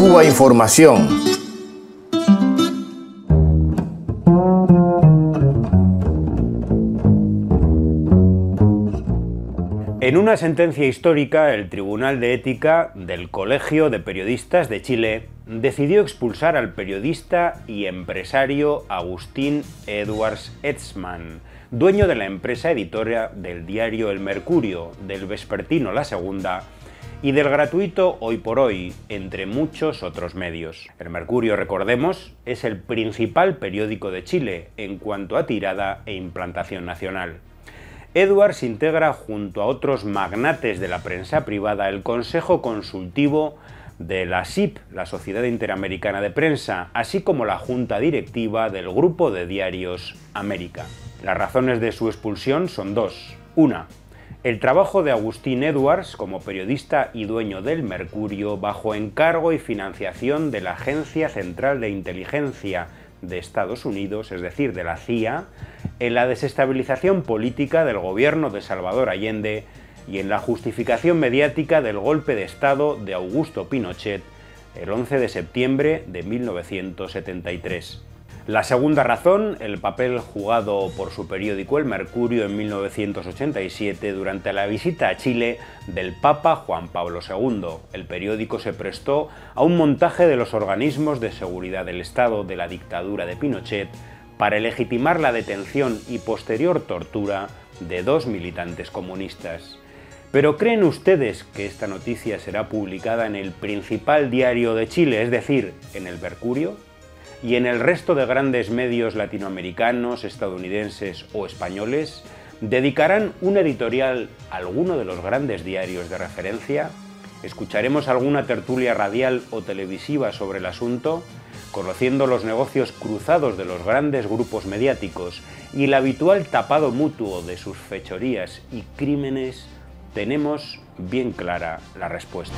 Cuba Información. En una sentencia histórica, el Tribunal de Ética del Colegio de Periodistas de Chile decidió expulsar al periodista y empresario Agustín Edwards Eastman, dueño de la empresa editora del diario El Mercurio, del vespertino La Segunda y del gratuito Hoy por Hoy, entre muchos otros medios. El Mercurio, recordemos, es el principal periódico de Chile en cuanto a tirada e implantación nacional. Edwards integra junto a otros magnates de la prensa privada el Consejo Consultivo de la SIP, la Sociedad Interamericana de Prensa, así como la Junta Directiva del Grupo de Diarios América. Las razones de su expulsión son dos. Una, el trabajo de Agustín Edwards como periodista y dueño del Mercurio bajo encargo y financiación de la Agencia Central de Inteligencia de Estados Unidos, es decir, de la CIA, en la desestabilización política del gobierno de Salvador Allende y en la justificación mediática del golpe de Estado de Augusto Pinochet el 11 de septiembre de 1973. La segunda razón, el papel jugado por su periódico El Mercurio en 1987 durante la visita a Chile del Papa Juan Pablo II. El periódico se prestó a un montaje de los organismos de seguridad del Estado de la dictadura de Pinochet para legitimar la detención y posterior tortura de dos militantes comunistas. ¿Pero creen ustedes que esta noticia será publicada en el principal diario de Chile, es decir, en El Mercurio? ¿Y en el resto de grandes medios latinoamericanos, estadounidenses o españoles? ¿Dedicarán un editorial a alguno de los grandes diarios de referencia? ¿Escucharemos alguna tertulia radial o televisiva sobre el asunto? Conociendo los negocios cruzados de los grandes grupos mediáticos y el habitual tapado mutuo de sus fechorías y crímenes, tenemos bien clara la respuesta.